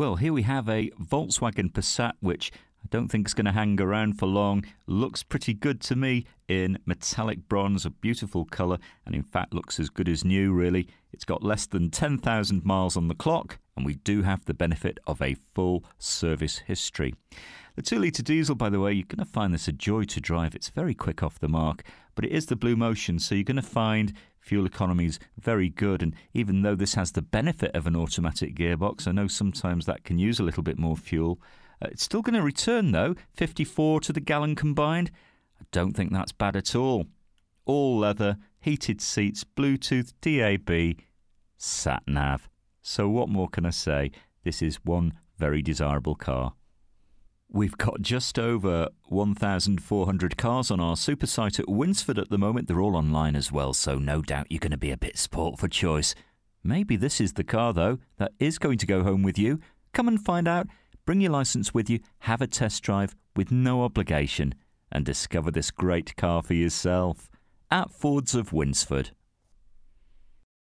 Well, here we have a Volkswagen Passat, which I don't think it's going to hang around for long. Looks pretty good to me in metallic bronze, a beautiful colour, and in fact looks as good as new, really. It's got less than 10,000 miles on the clock, and we do have the benefit of a full service history. The 2-litre diesel, by the way, you're going to find this a joy to drive. It's very quick off the mark, but it is the Blue Motion, so you're going to find fuel economy is very good, and even though this has the benefit of an automatic gearbox, I know sometimes that can use a little bit more fuel. It's still going to return, though, 54 to the gallon combined. I don't think that's bad at all. All leather, heated seats, Bluetooth, DAB, sat-nav. So what more can I say? This is one very desirable car. We've got just over 1,400 cars on our super site at Winsford at the moment. They're all online as well, so no doubt you're going to be a bit spoilt for choice. Maybe this is the car, though, that is going to go home with you. Come and find out. Bring your licence with you, have a test drive with no obligation, and discover this great car for yourself at Fords of Winsford.